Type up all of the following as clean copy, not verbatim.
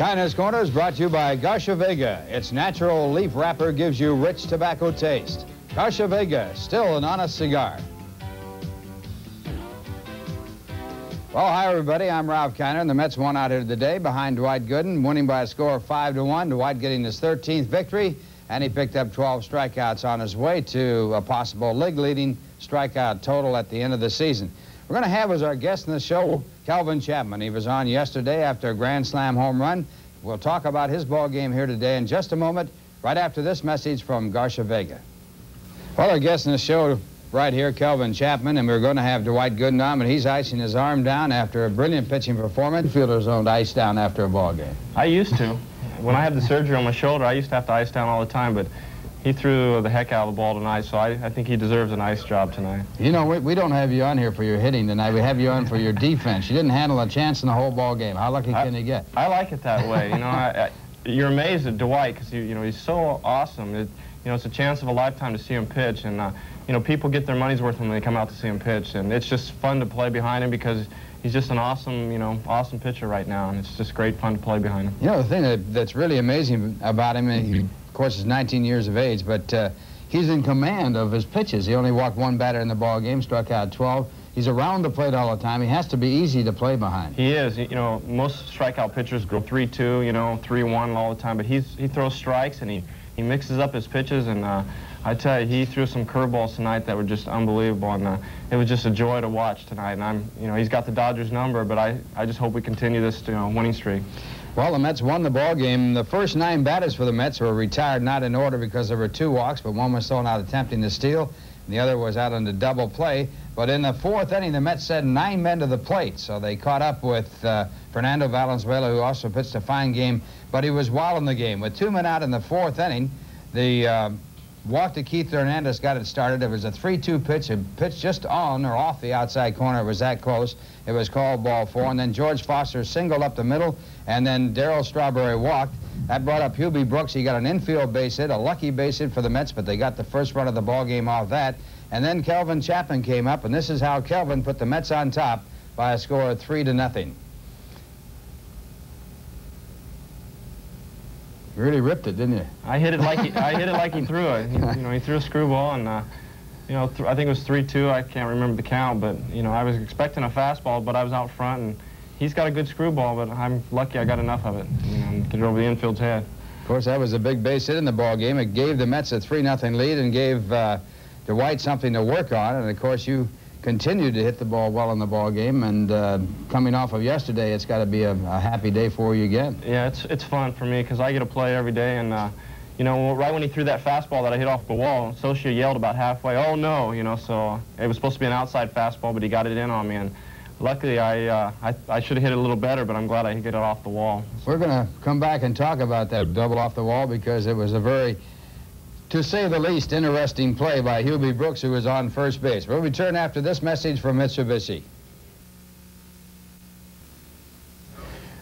Kiner's Korner is brought to you by Garcia Vega. Its natural leaf wrapper gives you rich tobacco taste. Garcia Vega, still an honest cigar. Well, hi, everybody. I'm Ralph Kiner, and the Mets won out here today behind Dwight Gooden, winning by a score of 5-1. Dwight getting his 13th victory, and he picked up 12 strikeouts on his way to a possible league-leading strikeout total at the end of the season. We're going to have as our guest in the show Kelvin Chapman. He was on yesterday after a grand slam home run. We'll talk about his ball game here today in just a moment, right after this message from Garcia Vega. Well, our guest in the show right here, Kelvin Chapman, and we're going to have Dwight Gooden on, but he's icing his arm down after a brilliant pitching performance. Fielders don't ice down after a ball game. I used to. When I had the surgery on my shoulder, I used to have to ice down all the time, but he threw the heck out of the ball tonight, so I think he deserves an ice job tonight. You know, we don't have you on here for your hitting tonight. We have you on for your defense. You didn't handle a chance in the whole ball game. How lucky can you get? I like it that way. You know, you're amazed at Dwight because you know he's so awesome. You know, it's a chance of a lifetime to see him pitch, and you know, people get their money's worth when they come out to see him pitch, and it's just fun to play behind him because he's just an awesome, you know, awesome pitcher right now, and it's just great fun to play behind him. You know, the thing that's really amazing about him is he, of course, he's 19 years of age, but he's in command of his pitches. He only walked one batter in the ball game, struck out 12. He's around the plate all the time. He has to be easy to play behind. He is. You know, most strikeout pitchers go 3-2, you know, 3-1 all the time, but he throws strikes and he mixes up his pitches, and I tell you, he threw some curveballs tonight that were just unbelievable, and it was just a joy to watch tonight. And you know, he's got the Dodgers number, but I just hope we continue this, you know, winning streak. Well, the Mets won the ball game. The first 9 batters for the Mets were retired, not in order, because there were 2 walks, but one was thrown out attempting to steal, and the other was out on the double play. But in the 4th inning, the Mets sent 9 men to the plate, so they caught up with Fernando Valenzuela, who also pitched a fine game, but he was wild in the game. With 2 men out in the 4th inning, the walk to Keith Hernandez got it started. It was a 3-2 pitch, a pitch just on or off the outside corner. It was that close. It was called ball 4, and then George Foster singled up the middle, and then Darryl Strawberry walked. That brought up Hubie Brooks. He got an infield base hit, a lucky base hit for the Mets, but they got the first run of the ball game off that. And then Kelvin Chapman came up, and this is how Kelvin put the Mets on top by a score of 3-0. You really ripped it, didn't you? I hit it like he threw it. You know, he threw a screwball, and you know, I think it was 3-2. I can't remember the count, but you know, I was expecting a fastball, but I was out front, and he's got a good screwball, but I'm lucky I got enough of it, you know, and get it over the infield's head. Of course, that was a big base hit in the ball game. It gave the Mets a 3-0 lead and gave Dwight something to work on. And of course, you continued to hit the ball well in the ball game, and coming off of yesterday, it's got to be a happy day for you again. Yeah, it's fun for me because I get to play every day, and you know, right when he threw that fastball that I hit off the wall, Scioscia yelled about halfway, "Oh no!" You know, so it was supposed to be an outside fastball, but he got it in on me, and luckily, I should have hit it a little better, but I'm glad I hit it off the wall. We're going to come back and talk about that double off the wall because it was a very, to say the least, interesting play by Hubie Brooks, who was on first base. We'll return after this message from Mitsubishi.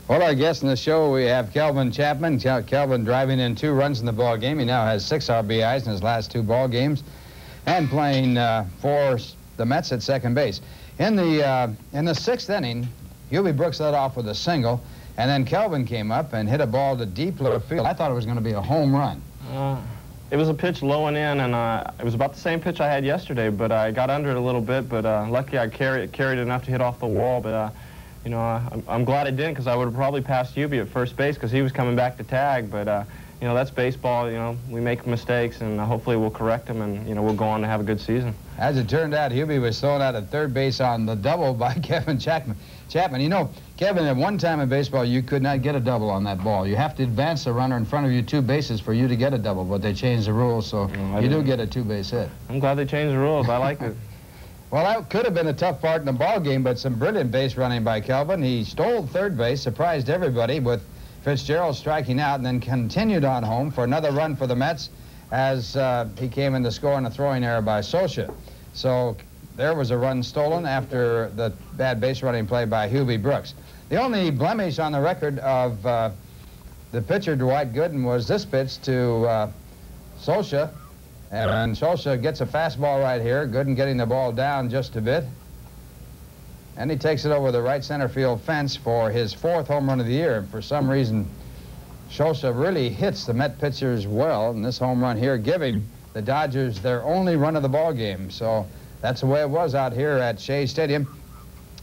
Well, our guest in the show, we have Kelvin Chapman. Kelvin driving in 2 runs in the ball game. He now has 6 RBIs in his last 2 ball games, and playing for the Mets at second base. In the 6th inning, Hubie Brooks led off with a single, and then Kelvin came up and hit a ball to deep left field. I thought it was going to be a home run. It was a pitch low and in, and it was about the same pitch I had yesterday, but I got under it a little bit, but lucky I carried enough to hit off the wall, but you know, I'm glad I didn't, because I would have probably passed Hubie at first base because he was coming back to tag, but you know, that's baseball. You know, we make mistakes, and hopefully we'll correct them, and you know, we'll go on to have a good season. As it turned out, Hubie was thrown out at third base on the double by Kelvin Chapman. You know, Kevin, at one time in baseball, you could not get a double on that ball. You have to advance the runner in front of you 2 bases for you to get a double, but they changed the rules, so you do get a 2-base hit. I'm glad they changed the rules. I like it. Well, that could have been a tough part in the ball game, but some brilliant base running by Kelvin. He stole third base, surprised everybody with Fitzgerald striking out, and then continued on home for another run for the Mets as he came in to score on a throwing error by Scioscia. So there was a run stolen after the bad base running play by Hubie Brooks. The only blemish on the record of the pitcher Dwight Gooden was this pitch to Scioscia, and Scioscia gets a fastball right here. Gooden getting the ball down just a bit, and he takes it over the right center field fence for his 4th home run of the year. For some reason, Scioscia really hits the Met pitchers well, and this home run here giving the Dodgers their only run of the ball game. So that's the way it was out here at Shea Stadium.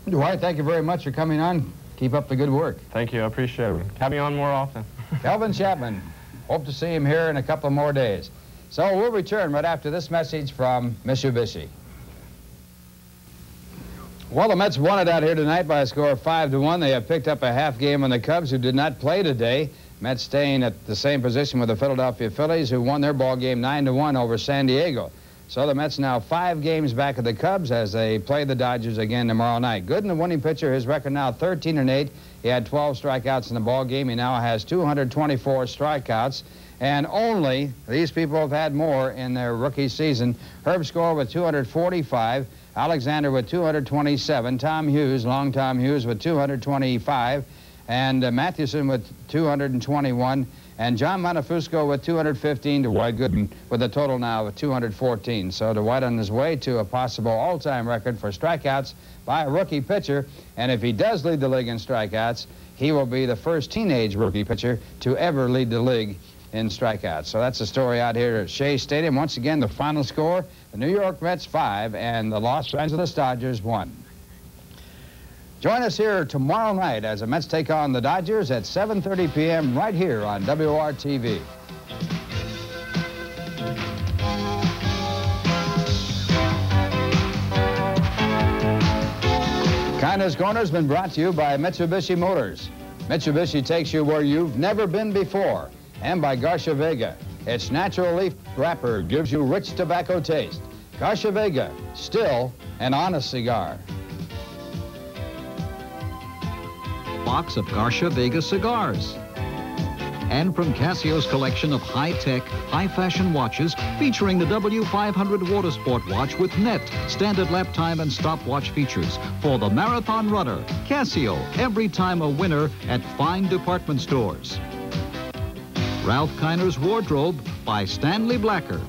Dwight, thank you very much for coming on. Keep up the good work. Thank you. I appreciate it. Have me on more often. Kelvin Chapman. Hope to see him here in a couple more days. So we'll return right after this message from Mitsubishi. Well, the Mets won it out here tonight by a score of 5-1. They have picked up a half game on the Cubs, who did not play today. Mets staying at the same position with the Philadelphia Phillies, who won their ball game 9-1 over San Diego. So the Mets now 5 games back of the Cubs as they play the Dodgers again tomorrow night. Gooden, the winning pitcher, his record now 13-8. He had 12 strikeouts in the ball game. He now has 224 strikeouts. And only these people have had more in their rookie season. Herb Scorer with 245, Alexander with 227, Tom Hughes, long Tom Hughes, with 225, and Mathewson with 221. And John Montefusco with 215, Dwight Gooden with a total now of 214. So Dwight on his way to a possible all-time record for strikeouts by a rookie pitcher. And if he does lead the league in strikeouts, he will be the first teenage rookie pitcher to ever lead the league in strikeouts. So that's the story out here at Shea Stadium. Once again, the final score, the New York Mets 5 and the Los Angeles Dodgers 1. Join us here tomorrow night as the Mets take on the Dodgers at 7:30 p.m. right here on WRTV. Kiner's Korner has been brought to you by Mitsubishi Motors. Mitsubishi takes you where you've never been before. And by Garcia Vega. Its natural leaf wrapper gives you rich tobacco taste. Garcia Vega, still an honest cigar. Box of Garcia Vega cigars. And from Casio's collection of high-tech, high-fashion watches featuring the W500 Watersport watch with net, standard lap time and stopwatch features for the marathon runner. Casio, every time a winner at fine department stores. Ralph Kiner's Wardrobe by Stanley Blacker.